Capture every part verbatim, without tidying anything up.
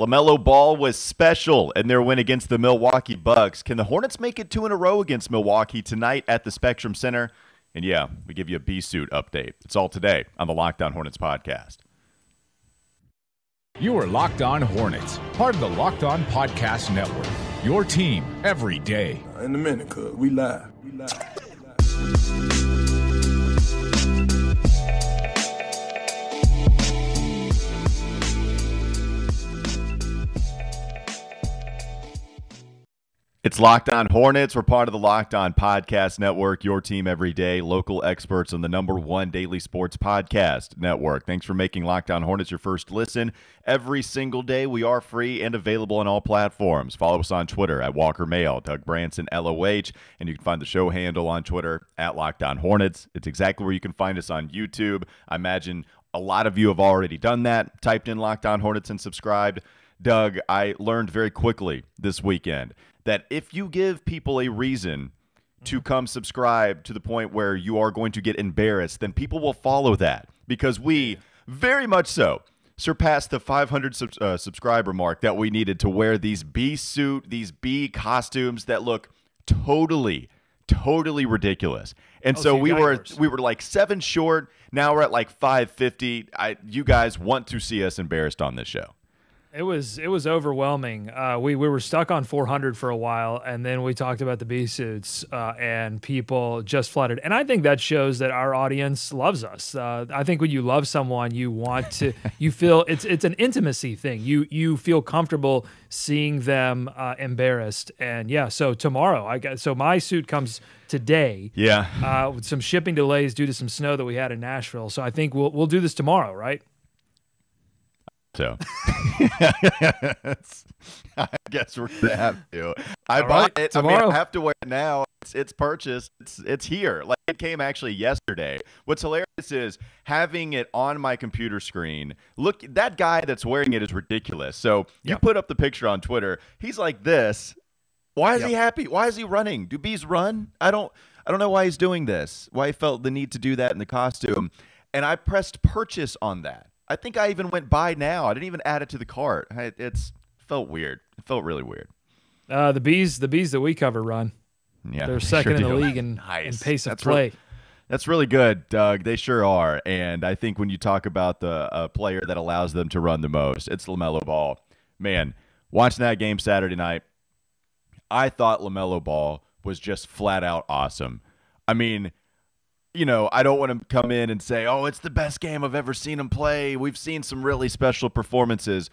LaMelo Ball was special in their win against the Milwaukee Bucks. Can the Hornets make it two in a row against Milwaukee tonight at the Spectrum Center? And yeah, we give you a B-suit update. It's all today on the Locked On Hornets podcast. You are Locked On Hornets, part of the Locked On Podcast Network. Your team every day. In a minute, cuz we live. We live. We live. It's Locked On Hornets. We're part of the Locked On Podcast Network, your team every day, local experts on the number one daily sports podcast network. Thanks for making Locked On Hornets your first listen every single day. We are free and available on all platforms. Follow us on Twitter at Walker Mehl, Doug Branson, L O H, and you can find the show handle on Twitter at Locked On Hornets. It's exactly where you can find us on YouTube. I imagine a lot of you have already done that, typed in Locked On Hornets and subscribed. Doug, I learned very quickly this weekend that if you give people a reason to come subscribe to the point where you are going to get embarrassed, then people will follow that, because we very much so surpassed the five hundred sub- uh, subscriber mark that we needed to wear these B suit, these B costumes that look totally, totally ridiculous. And oh, so, so we were worse. we were like seven short. Now we're at like five fifty. I, you guys want to see us embarrassed on this show. It was it was overwhelming. Uh, we we were stuck on four hundred for a while, and then we talked about the B suits, uh, and people just flooded. And I think that shows that our audience loves us. Uh, I think when you love someone, you want to, you feel it's it's an intimacy thing. You you feel comfortable seeing them uh, embarrassed. And yeah, so tomorrow I got so my suit comes today. Yeah, uh, with some shipping delays due to some snow that we had in Nashville. So I think we'll we'll do this tomorrow, right? So I guess we're gonna have to. I All bought right, it. Tomorrow. I mean, I have to wear it now. It's, it's purchased. It's it's here. Like, it came actually yesterday. What's hilarious is having it on my computer screen. Look, that guy that's wearing it is ridiculous. So you yep. put up the picture on Twitter. He's like this. Why is yep. he happy? Why is he running? Do bees run? I don't. I don't know why he's doing this. Why he felt the need to do that in the costume. And I pressed purchase on that. I think I even went by now. I didn't even add it to the cart. I, it's felt weird. It felt really weird. Uh, the bees, the bees that we cover run. Yeah, they're second sure in the league in, nice. in pace of that's play. Really, that's really good, Doug. They sure are. And I think when you talk about the uh, player that allows them to run the most, it's LaMelo Ball. Man, watching that game Saturday night, I thought LaMelo Ball was just flat out awesome. I mean, you know, I don't want to come in and say, oh, it's the best game I've ever seen him play. We've seen some really special performances.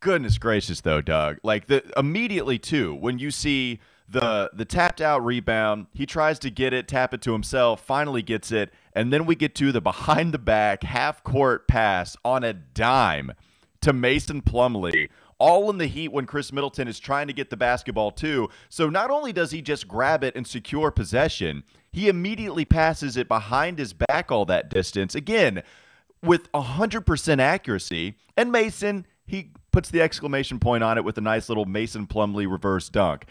Goodness gracious, though, Doug. Like, the immediately, too, when you see the the tapped-out rebound, he tries to get it, tap it to himself, finally gets it, and then we get to the behind-the-back half-court pass on a dime to Mason Plumlee, all in the heat when Chris Middleton is trying to get the basketball, too. So not only does he just grab it and secure possession, he immediately passes it behind his back all that distance, again, with one hundred percent accuracy. And Mason, he puts the exclamation point on it with a nice little Mason Plumlee reverse dunk.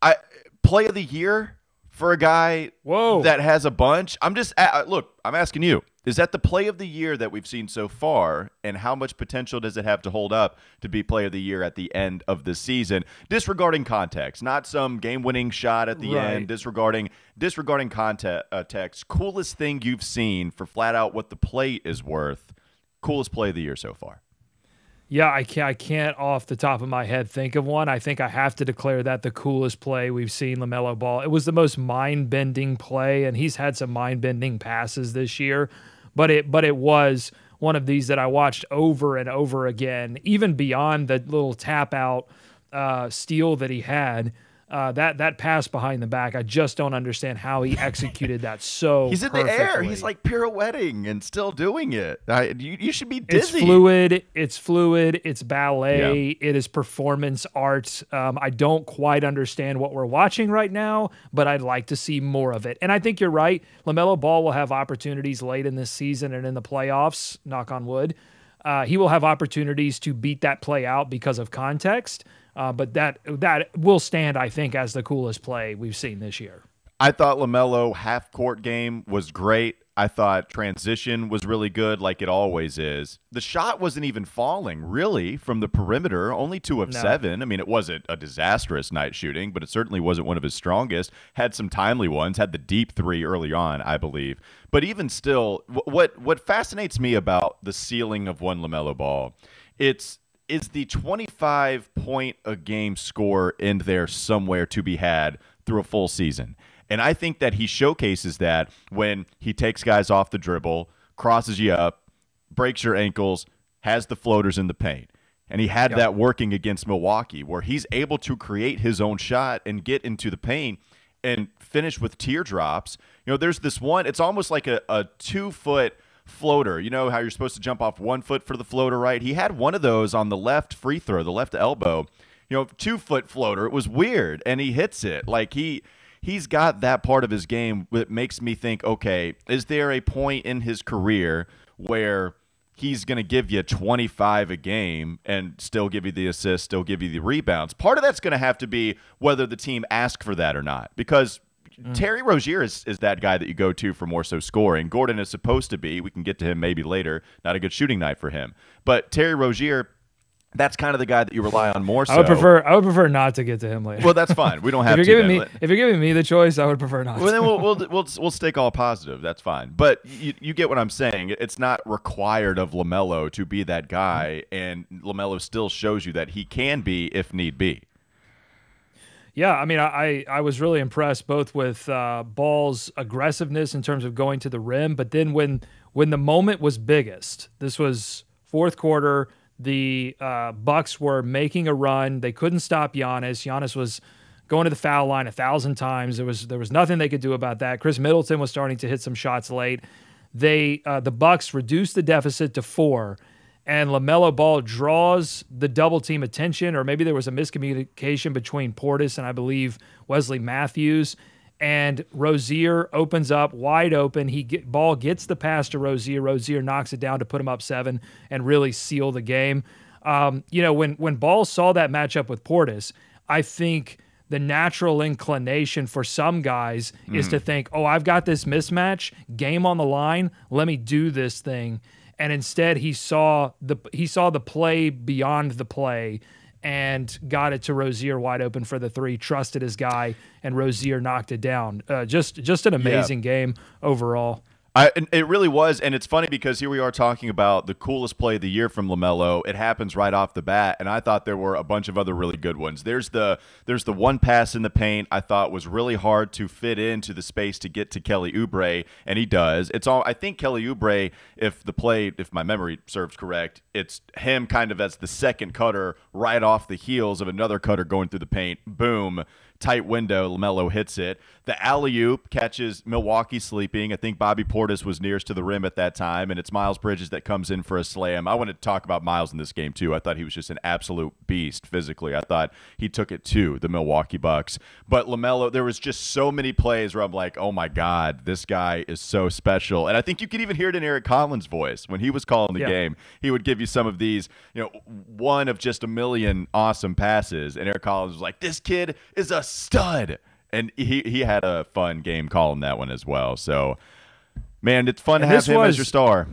I Play of the year for a guy Whoa. that has a bunch. I'm just, look, I'm asking you, is that the play of the year that we've seen so far, and how much potential does it have to hold up to be play of the year at the end of the season? Disregarding context, not some game-winning shot at the right. end, disregarding disregarding context, coolest thing you've seen for flat out what the play is worth, coolest play of the year so far. Yeah, I can't, I can't off the top of my head think of one. I think I have to declare that the coolest play we've seen LaMelo Ball. It was the most mind-bending play, and he's had some mind-bending passes this year, but it but it was one of these that I watched over and over again, even beyond the little tap-out uh, steal that he had. Uh, that that pass behind the back, I just don't understand how he executed that so He's in perfectly. the air. He's like pirouetting and still doing it. I, you, you should be dizzy. It's fluid. It's fluid. It's ballet. Yeah. It is performance art. Um, I don't quite understand what we're watching right now, but I'd like to see more of it. And I think you're right. LaMelo Ball will have opportunities late in this season and in the playoffs, knock on wood. Uh, he will have opportunities to beat that play out because of context. Uh, but that that will stand, I think, as the coolest play we've seen this year. I thought LaMelo half-court game was great. I thought transition was really good, like it always is. The shot wasn't even falling, really, from the perimeter, only two of no. seven. I mean, it wasn't a disastrous night shooting, but it certainly wasn't one of his strongest. Had some timely ones, had the deep three early on, I believe. But even still, what what fascinates me about the ceiling of one LaMelo Ball, it's is the twenty-five point a game score in there somewhere to be had through a full season. And I think that he showcases that when he takes guys off the dribble, crosses you up, breaks your ankles, has the floaters in the paint. And he had yep. that working against Milwaukee, where he's able to create his own shot and get into the paint and finish with teardrops. You know, there's this one, it's almost like a, a two-foot floater. You know how you're supposed to jump off one foot for the floater, right? He had one of those on the left free throw, the left elbow. You know, two-foot floater. It was weird, and he hits it. Like, he... He's got that part of his game that makes me think, okay, is there a point in his career where he's going to give you twenty-five a game and still give you the assists, still give you the rebounds? Part of that's going to have to be whether the team asks for that or not, because mm. Terry Rozier is, is that guy that you go to for more so scoring. Gordon is supposed to be. We can get to him maybe later. Not a good shooting night for him. But Terry Rozier... That's kind of the guy that you rely on more. So I would prefer, I would prefer not to get to him later. Well, that's fine. We don't have if you're to. Giving me, if you're giving me the choice, I would prefer not. Well, to. then we'll, we'll we'll we'll stick all positive. That's fine. But you, you get what I'm saying. It's not required of LaMelo to be that guy, and LaMelo still shows you that he can be if need be. Yeah, I mean, I I was really impressed both with uh, Ball's aggressiveness in terms of going to the rim, but then when when the moment was biggest, this was fourth quarter. The uh, Bucks were making a run. They couldn't stop Giannis. Giannis was going to the foul line a thousand times. There was there was nothing they could do about that. Chris Middleton was starting to hit some shots late. They uh, the Bucks reduced the deficit to four, and LaMelo Ball draws the double team attention, or maybe there was a miscommunication between Portis and I believe Wesley Matthews. And Rozier opens up wide open. He get, Ball gets the pass to Rozier. Rozier knocks it down to put him up seven and really seal the game. Um, you know, when when Ball saw that matchup with Portis, I think the natural inclination for some guys mm-hmm. is to think, oh, I've got this mismatch, game on the line, let me do this thing. And instead he saw the he saw the play beyond the play and got it to Rozier wide open for the three, trusted his guy, and Rozier knocked it down. Uh, just just an amazing yeah. game overall. I, it really was, and it's funny because here we are talking about the coolest play of the year from LaMelo. It happens right off the bat, and I thought there were a bunch of other really good ones. There's the there's the one pass in the paint I thought was really hard to fit into the space to get to Kelly Oubre, and he does. It's all I think Kelly Oubre, if the play, if my memory serves correct, it's him kind of as the second cutter right off the heels of another cutter going through the paint. Boom. Tight window, LaMelo hits it. The alley-oop catches Milwaukee sleeping. I think Bobby Portis was nearest to the rim at that time, and it's Miles Bridges that comes in for a slam. I want to talk about Miles in this game, too. I thought he was just an absolute beast physically. I thought he took it to the Milwaukee Bucks. But LaMelo, there was just so many plays where I'm like, oh, my God, this guy is so special. And I think you could even hear it in Eric Collins' voice. When he was calling the yeah. game, he would give you some of these, you know, one of just a million awesome passes. And Eric Collins was like, this kid is a stud, and he he had a fun game calling that one as well. So, man, it's fun and to have him was, as your star.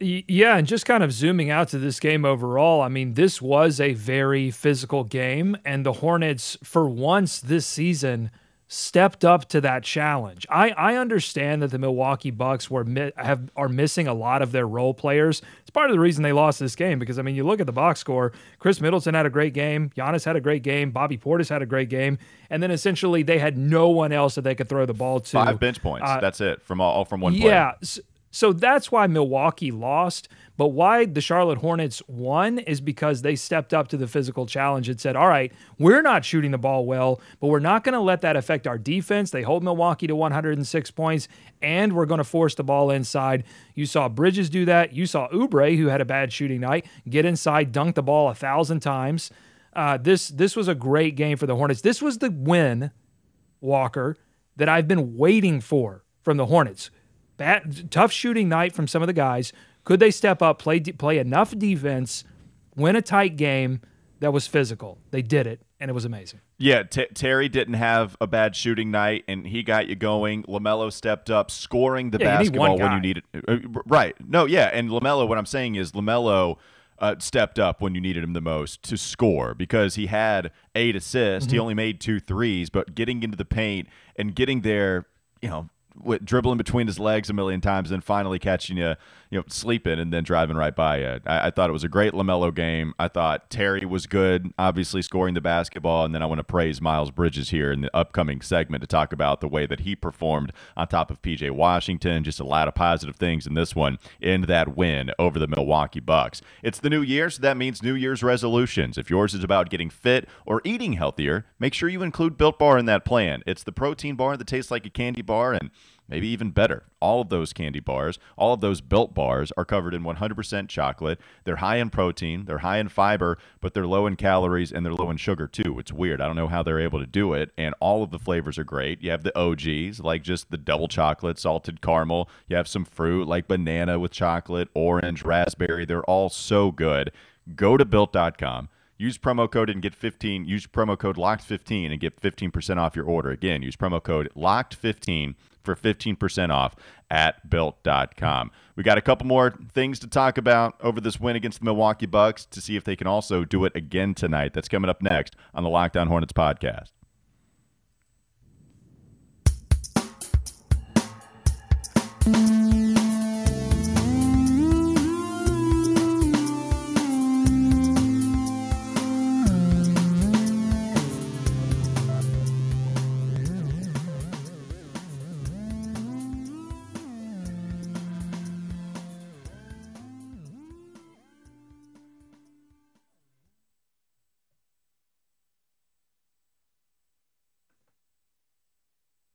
Yeah, and just kind of zooming out to this game overall, I mean, this was a very physical game, and the Hornets, for once this season, stepped up to that challenge. I, I understand that the Milwaukee Bucks were have are missing a lot of their role players. It's part of the reason they lost this game because, I mean, you look at the box score, Chris Middleton had a great game, Giannis had a great game, Bobby Portis had a great game, and then essentially they had no one else that they could throw the ball to. Five bench points, uh, that's it, from all, all from one player. Yeah, so, so that's why Milwaukee lost, but why the Charlotte Hornets won is because they stepped up to the physical challenge and said, all right, we're not shooting the ball well, but we're not going to let that affect our defense. They hold Milwaukee to one hundred six points, and we're going to force the ball inside. You saw Bridges do that. You saw Oubre, who had a bad shooting night, get inside, dunk the ball a thousand times. Uh, this, this was a great game for the Hornets. This was the win, Walker, that I've been waiting for from the Hornets. That tough shooting night from some of the guys. Could they step up, play play enough defense, win a tight game that was physical? They did it, and it was amazing. Yeah, T- Terry didn't have a bad shooting night, and he got you going. LaMelo stepped up, scoring the yeah, basketball you when you needed it. Right. No, yeah, and LaMelo, what I'm saying is LaMelo uh, stepped up when you needed him the most to score because he had eight assists. Mm-hmm. He only made two threes, but getting into the paint and getting there, you know, with dribbling between his legs a million times and finally catching you, you know, sleeping and then driving right by you. I, I thought it was a great LaMelo game. I thought Terry was good, obviously scoring the basketball. And then I want to praise Miles Bridges here in the upcoming segment to talk about the way that he performed on top of P J Washington. Just a lot of positive things in this one in that win over the Milwaukee Bucks. It's the new year, so that means New Year's resolutions. If yours is about getting fit or eating healthier, make sure you include Built Bar in that plan. It's the protein bar that tastes like a candy bar and maybe even better. All of those candy bars, all of those Built Bars are covered in one hundred percent chocolate. They're high in protein, they're high in fiber, but they're low in calories and they're low in sugar too. It's weird. I don't know how they're able to do it. And all of the flavors are great. You have the O Gs, like just the double chocolate, salted caramel. You have some fruit, like banana with chocolate, orange, raspberry. They're all so good. Go to built dot com. Use promo code and get fifteen. Use promo code locked fifteen and get fifteen percent off your order. Again, use promo code locked fifteen for fifteen percent off at built dot com. We got a couple more things to talk about over this win against the Milwaukee Bucks to see if they can also do it again tonight. That's coming up next on the Locked On Hornets podcast.